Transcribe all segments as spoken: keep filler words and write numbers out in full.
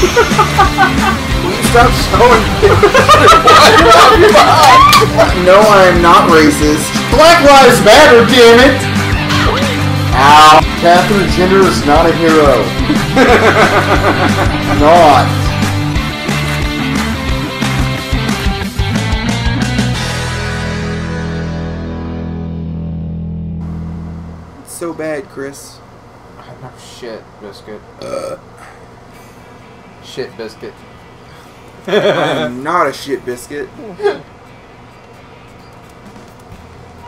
Will you stop showing me? No, I am not racist. Black lives matter, damn it! Ow. Catherine Jenner is not a hero. Not. It's so bad, Chris. Oh, shit, Biscuit. Uh. Shit biscuit. I'm not a shit biscuit.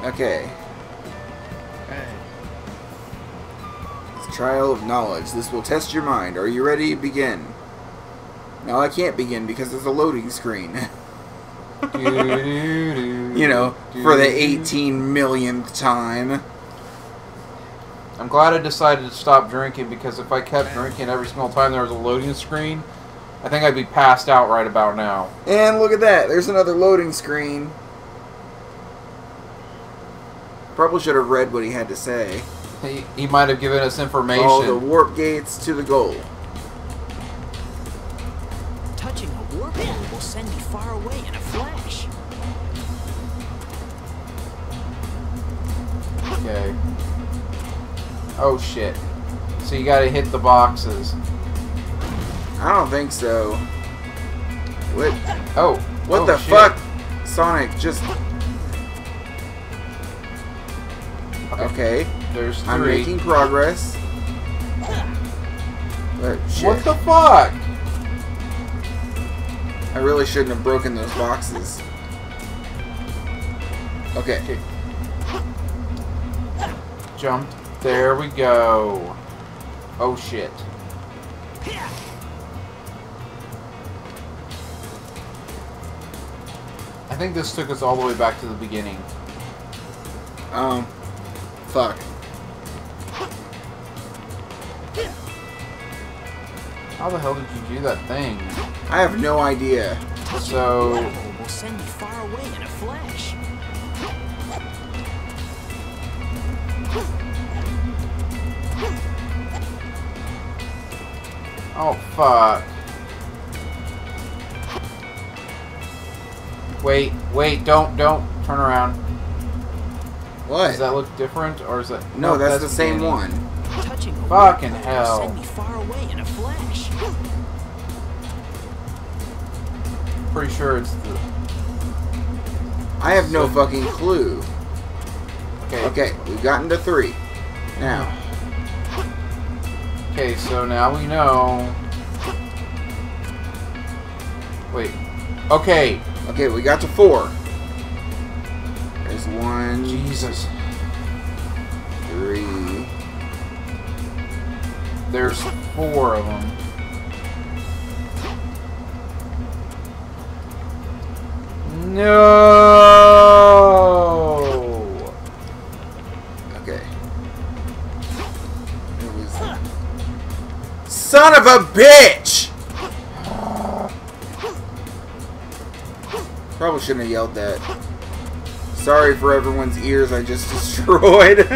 Okay. It's trial of knowledge. This will test your mind. Are you ready? Begin. No, I can't begin because there's a loading screen. You know, for the eighteen millionth time. I'm glad I decided to stop drinking, because if I kept drinking every single time there was a loading screen, I think I'd be passed out right about now. And look at that. There's another loading screen. Probably should have read what he had to say. He, he might have given us information. All the warp gates to the goal. Touching a warp hole will send you far away in a flash. Okay. Oh shit. So you gotta hit the boxes. I don't think so. What? Oh. What oh, the shit. fuck? Sonic, just... Okay. okay. There's three. I'm making progress. Oh, shit. What the fuck? I really shouldn't have broken those boxes. Okay. okay. Jumped. There we go. Oh shit. I think this took us all the way back to the beginning. Um, fuck. How the hell did you do that thing? I have no idea. So... we'll send you far away in a flash. Oh, fuck. Wait, wait, don't, don't. Turn around. What? Does that look different, or is that... No, no that's, that's the same game. one. Touching Fucking hell. Send me far away in a flash. Pretty sure it's the... I have so... no fucking clue. Okay. Okay, we've gotten to three. Now... Okay, so now we know. Wait. Okay. Okay, we got to four. There's one. Jesus. Three. There's four of them. No. Okay. There was. Son of a bitch! Probably shouldn't have yelled that. Sorry for everyone's ears I just destroyed.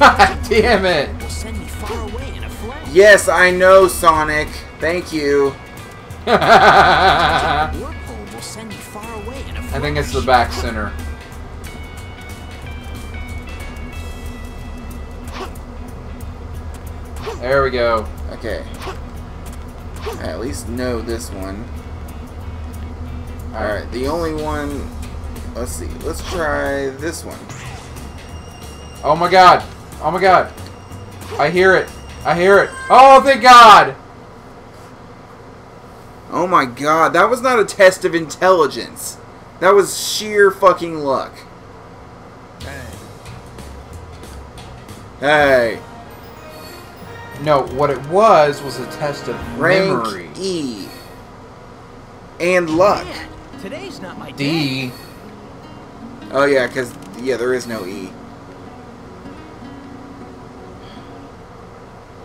God damn it! We'll send you far away in a flash. Yes, I know, Sonic. Thank you. I think it's the back center. There we go. Okay. I at least know this one. Alright, the only one... Let's see. Let's try this one. Oh my god. Oh my god. I hear it. I hear it. Oh, thank god! Oh my god. That was not a test of intelligence. That was sheer fucking luck. Hey. Hey. No, what it was was a test of Rank memory. E. And luck. Man, today's not my D. Day. Oh yeah, because yeah, there is no E.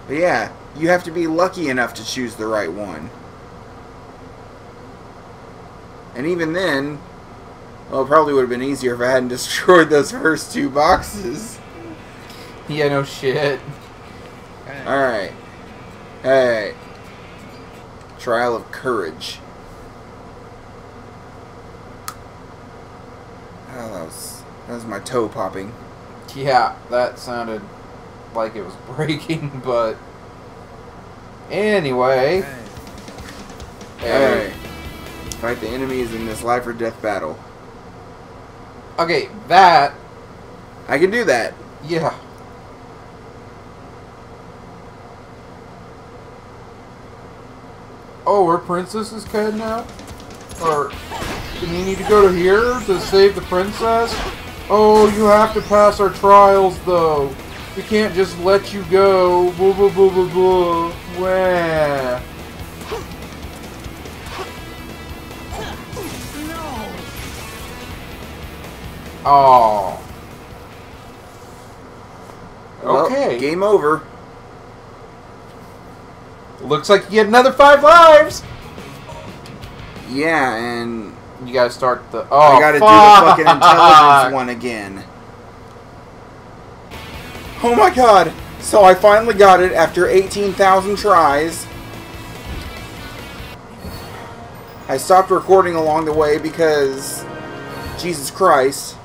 But yeah, you have to be lucky enough to choose the right one. And even then, well, it probably would have been easier if I hadn't destroyed those first two boxes. Yeah, no shit. Alright. Hey. Trial of Courage. Oh, that was, that was my toe popping. Yeah, that sounded like it was breaking, but... Anyway... Hey. Hey. Hey. Fight the enemies in this life or death battle. Okay, that... I can do that. Yeah. Oh, our princess is kidnapped? Or... do you need to go to here to save the princess? Oh, you have to pass our trials, though. We can't just let you go. Blah, blah, blah, blah, blah. Wah. No. Oh. Okay. Well, game over. Looks like you get another five lives. Yeah, and... you gotta start the... oh, I gotta fuck. do the fucking intelligence one again. Oh my god! So I finally got it after eighteen thousand tries. I stopped recording along the way because... Jesus Christ.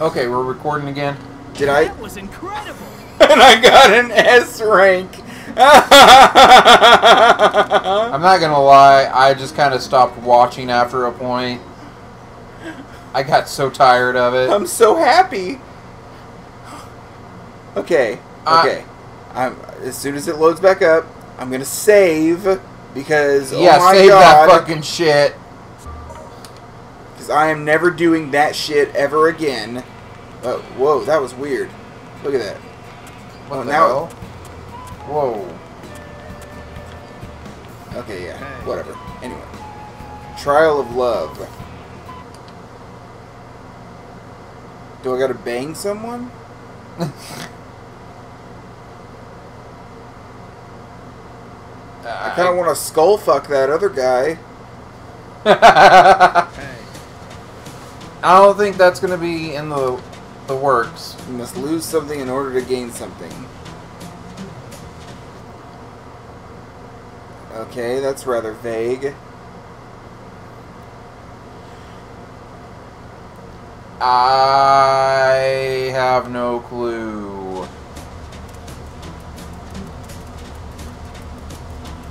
Okay, we're recording again. Did I? That was incredible! And I got an S rank! I'm not gonna lie, I just kind of stopped watching after a point. I got so tired of it. I'm so happy. Okay, okay. Uh, I'm, as soon as it loads back up, I'm gonna save because yeah, oh my save God, that fucking shit. Because I am never doing that shit ever again. Oh, whoa, that was weird. Look at that. What oh, the now. Hell? Whoa. Okay, yeah. Hey. Whatever. Anyway. Trial of Love. Do I gotta bang someone? I kinda wanna skull fuck that other guy. Hey. I don't think that's gonna be in the, the works. You must lose something in order to gain something. Okay, that's rather vague. I have no clue.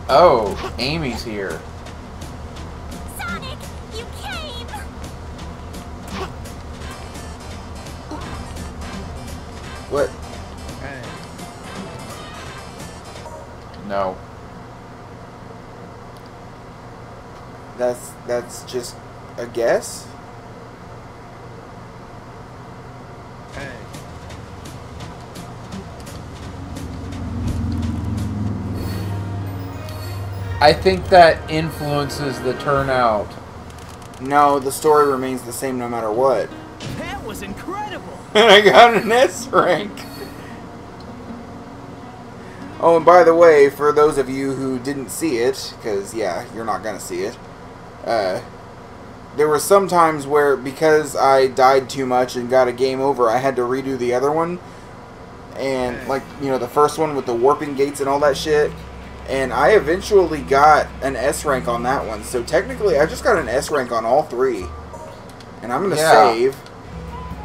Oh, Amy's here. Sonic, you came! What? Hey. No. That's that's just a guess. Hey. I think that influences the turnout. No, the story remains the same no matter what. That was incredible. And I got an S rank. Oh, and by the way, for those of you who didn't see it, because yeah, you're not gonna see it. Uh, there were some times where, because I died too much and got a game over, I had to redo the other one. And, like, you know, the first one with the warping gates and all that shit. And I eventually got an S rank on that one. So, technically, I just got an S rank on all three. And I'm going to yeah. save.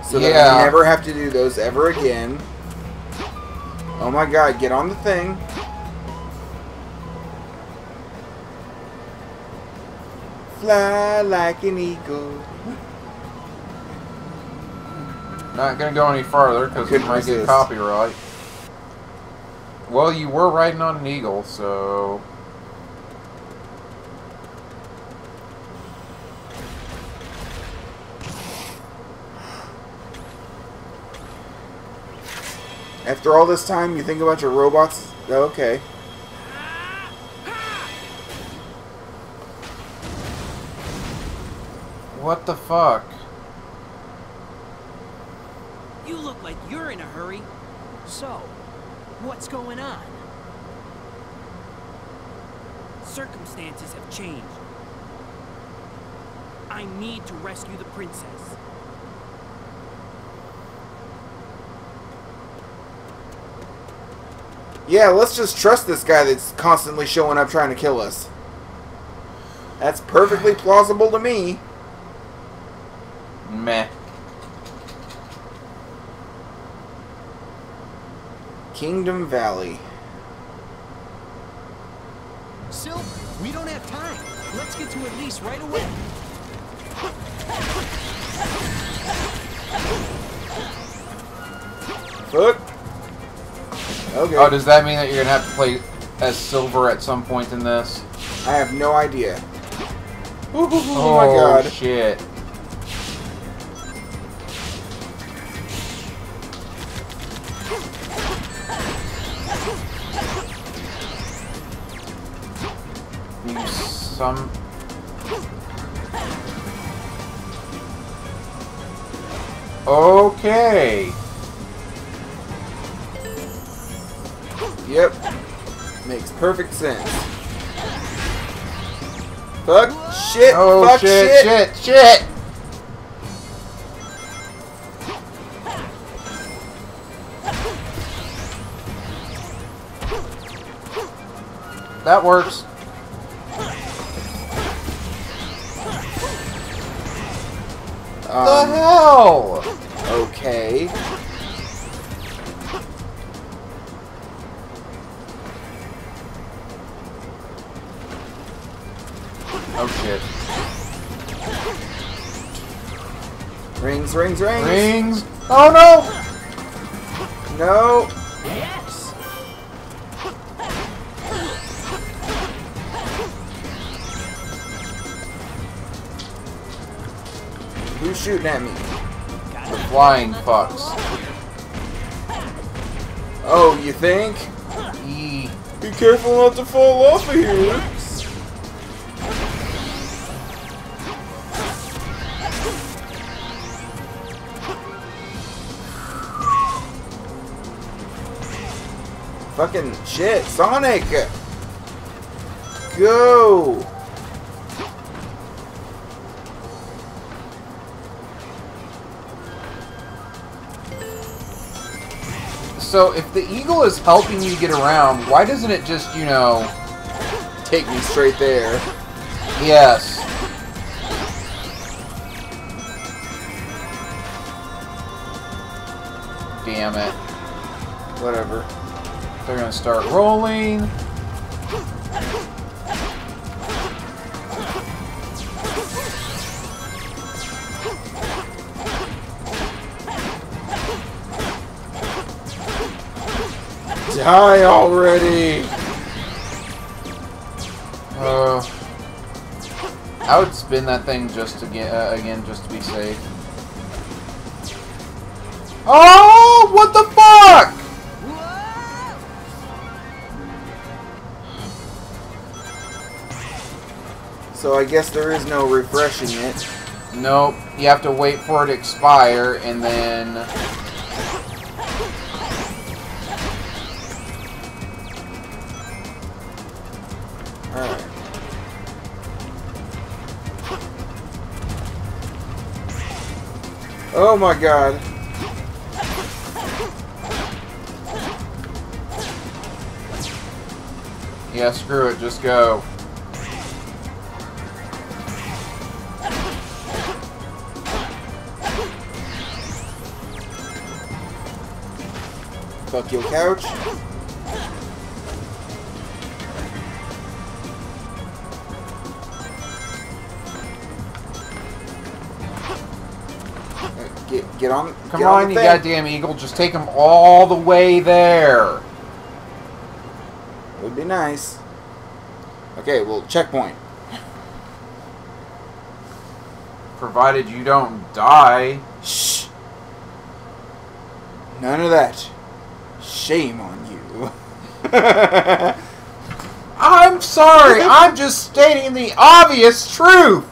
So yeah. that I never have to do those ever again. Oh my god, get on the thing. Fly like an eagle. Not gonna go any farther because it might get copyright. Well, you were riding on an eagle, so. After all this time, you think about your robots? Okay. What the fuck? You look like you're in a hurry. So, what's going on? Circumstances have changed. I need to rescue the princess. Yeah, let's just trust this guy that's constantly showing up trying to kill us. That's perfectly plausible to me. Meh. Kingdom Valley. Silver, we don't have time. Let's get to Elise right away. Look. Okay. Oh, does that mean that you're going to have to play as Silver at some point in this? I have no idea. Ooh, ooh, ooh, oh, my God. Oh, shit. You some... Okay. Yep. Makes perfect sense. Fuck shit. Oh, fuck shit, shit. Shit. Shit. That works. Um, the hell? Okay. Oh shit. Rings, rings, rings. Rings. Oh no! No. Yes. Who's shooting at me? The flying fucks. Oh, you think? E. Be careful not to fall off of here. Fucking shit, Sonic! Go! So, if the eagle is helping you get around, why doesn't it just, you know... take me straight there? Yes. Damn it. Whatever. They're gonna start rolling. Die already! Uh, I would spin that thing just to get uh, again, just to be safe. Oh, what the fuck! So I guess there is no refreshing it. Nope. You have to wait for it to expire and then... Alright. Oh my God. Yeah, screw it. Just go. Fuck your couch. Get, get on. Come get on, on you goddamn eagle. Just take him all the way there. Would be nice. Okay, well, checkpoint. Provided you don't die. Shh. None of that. Shame on you. I'm sorry. I'm just stating the obvious truth.